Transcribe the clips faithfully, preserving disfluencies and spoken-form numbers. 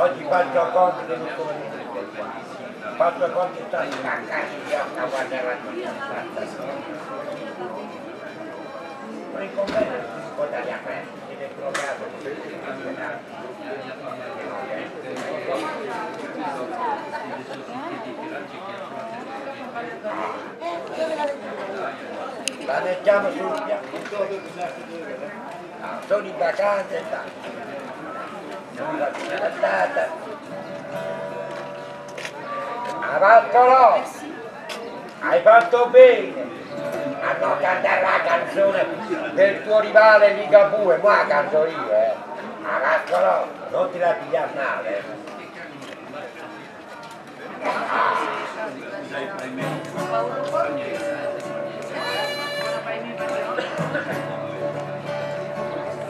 Oggi faccio conto che non sono riuscito. Faccio conto che stanno in cacciati di alta guardare con il convegno si può dare aperto, si deve provare a vedere il campionato. La leggiamo sul piano. Sono in vacanza e sono la stata avanzolo, hai fatto bene a non cantare la canzone del tuo rivale Ligabue, ma canto io, eh. Avanzolo, non ti la pigliare male.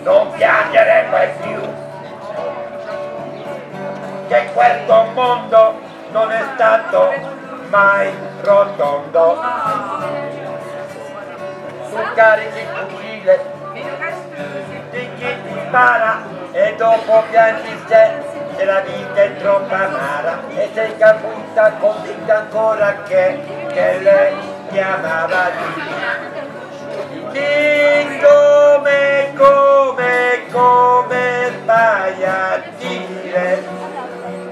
Non piangere mai più, che questo mondo non è stato mai rotondo. Tu carichi il fucile di chi ti spara e dopo piangi se, se la vita è troppo amara e sei caputa convinta ancora che, che lei ti amava di te. Come, come, come fai a dire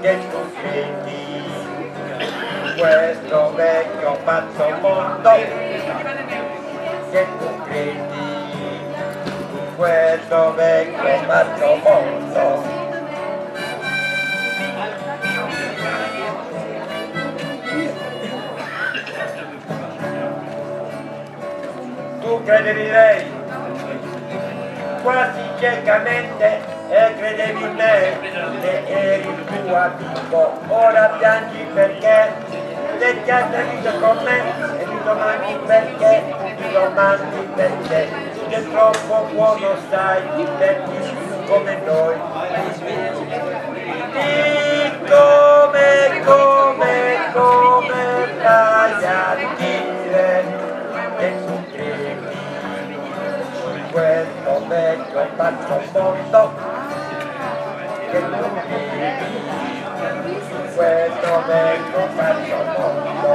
che tu fidi questo vecchio pazzo mondo, che tu credi questo vecchio pazzo mondo. Tu credevi in lei quasi ciecamente e credevi in me, che eri il tuo amico, ora piangi perché se ti hai tradito con me e ti domandi perché, ti domandi perché, tu che troppo buono stai, ti perdi come noi. Di come, come, come fai a dire che tu credi questo vecchio pazzo mondo, che tu vivi questo vecchio pazzo mondo.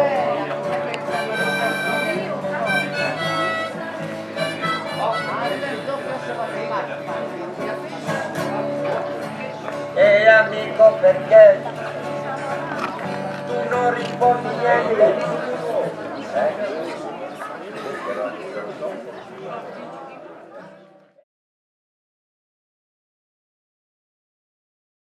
E amico, perché tu non rispondi niente? Eh?